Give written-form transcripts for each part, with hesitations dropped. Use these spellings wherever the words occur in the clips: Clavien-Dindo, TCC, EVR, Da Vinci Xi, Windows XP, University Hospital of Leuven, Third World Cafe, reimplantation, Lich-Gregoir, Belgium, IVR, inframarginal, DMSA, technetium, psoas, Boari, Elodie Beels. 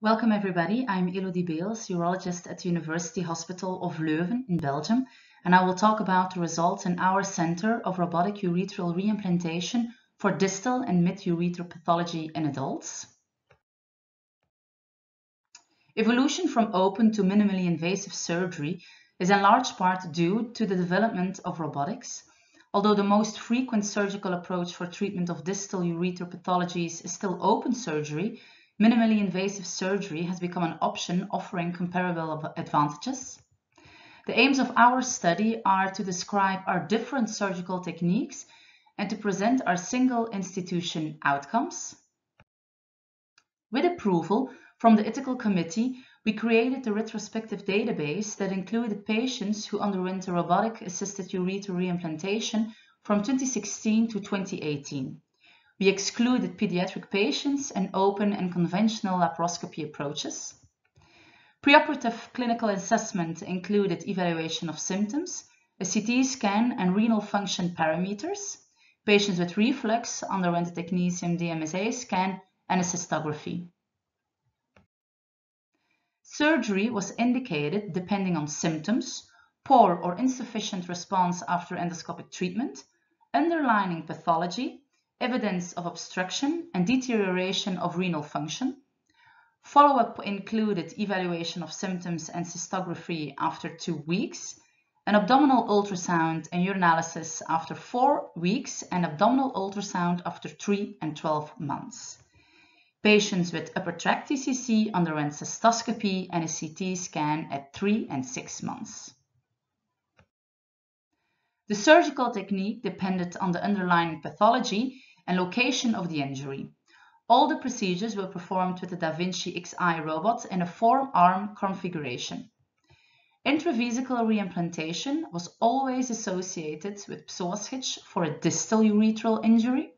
Welcome everybody, I'm Elodie Beels, urologist at the University Hospital of Leuven in Belgium, and I will talk about the results in our Center of Robotic Urethral Reimplantation for Distal and Mid-Urethral Pathology in Adults. Evolution from open to minimally invasive surgery is in large part due to the development of robotics, although the most frequent surgical approach for treatment of distal urethral pathologies is still open surgery. Minimally invasive surgery has become an option offering comparable advantages. The aims of our study are to describe our different surgical techniques and to present our single institution outcomes. With approval from the ethical committee, we created a retrospective database that included patients who underwent a robotic-assisted urethral reimplantation from 2016 to 2018. We excluded pediatric patients and open and conventional laparoscopy approaches. Preoperative clinical assessment included evaluation of symptoms, a CT scan and renal function parameters. Patients with reflux underwent a technetium DMSA scan and a cystography. Surgery was indicated depending on symptoms, poor or insufficient response after endoscopic treatment, underlying pathology, evidence of obstruction and deterioration of renal function. Follow-up included evaluation of symptoms and cystography after 2 weeks, an abdominal ultrasound and urinalysis after 4 weeks, and abdominal ultrasound after 3 and 12 months. Patients with upper tract TCC underwent cystoscopy and a CT scan at 3 and 6 months. The surgical technique depended on the underlying pathology and location of the injury. All the procedures were performed with the Da Vinci Xi robot in a four-arm configuration. Intravesical reimplantation was always associated with psoas for a distal urethral injury,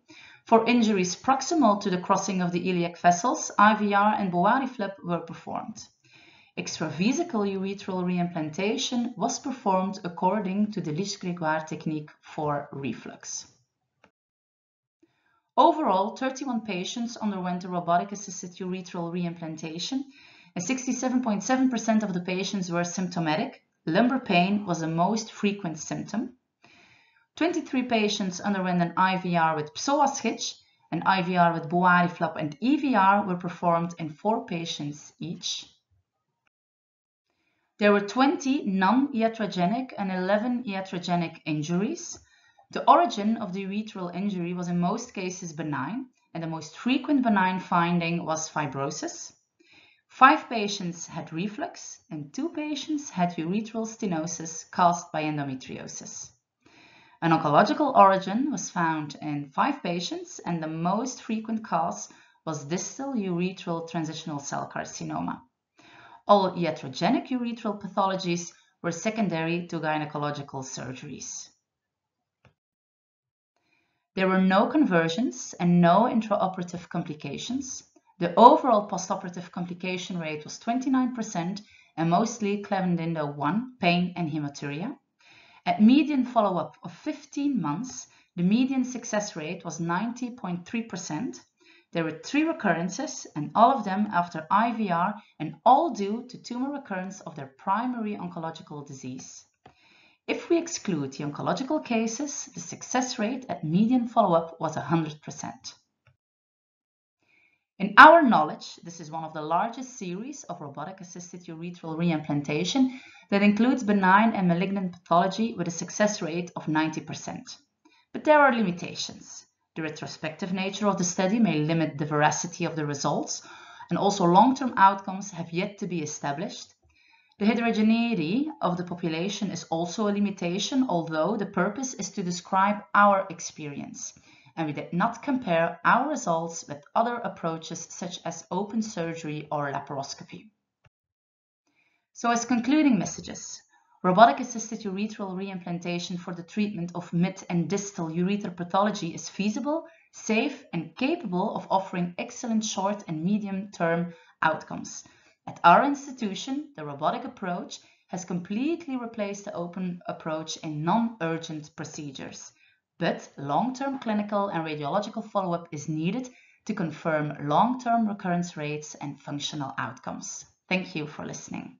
for injuries proximal to the crossing of the iliac vessels, IVR and Boari flap were performed. Extravesical urethral reimplantation was performed according to the Lich-Gregoir technique for reflux. Overall, 31 patients underwent a robotic-assisted urethral reimplantation, and 67.7% of the patients were symptomatic. Lumbar pain was the most frequent symptom. 23 patients underwent an IVR with psoas hitch, an IVR with Boari flap and EVR were performed in 4 patients each. There were 20 non-iatrogenic and 11 iatrogenic injuries. The origin of the urethral injury was in most cases benign, and the most frequent benign finding was fibrosis. 5 patients had reflux, and 2 patients had urethral stenosis caused by endometriosis. An oncological origin was found in 5 patients, and the most frequent cause was distal urethral transitional cell carcinoma. All iatrogenic urethral pathologies were secondary to gynecological surgeries. There were no conversions and no intraoperative complications. The overall postoperative complication rate was 29% and mostly Clavien-Dindo 1, pain and hematuria. At median follow-up of 15 months, the median success rate was 90.3%. There were 3 recurrences, and all of them after IVR, and all due to tumor recurrence of their primary oncological disease. If we exclude the oncological cases, the success rate at median follow-up was 100%. In our knowledge, this is one of the largest series of robotic-assisted urethral reimplantation that includes benign and malignant pathology with a success rate of 90%. But there are limitations. The retrospective nature of the study may limit the veracity of the results, and also long-term outcomes have yet to be established. The heterogeneity of the population is also a limitation, although the purpose is to describe our experience, and we did not compare our results with other approaches such as open surgery or laparoscopy. So as concluding messages, robotic-assisted urethral reimplantation for the treatment of mid and distal urethral pathology is feasible, safe, and capable of offering excellent short and medium-term outcomes. At our institution, the robotic approach has completely replaced the open approach in non-urgent procedures. But long-term clinical and radiological follow-up is needed to confirm long-term recurrence rates and functional outcomes. Thank you for listening.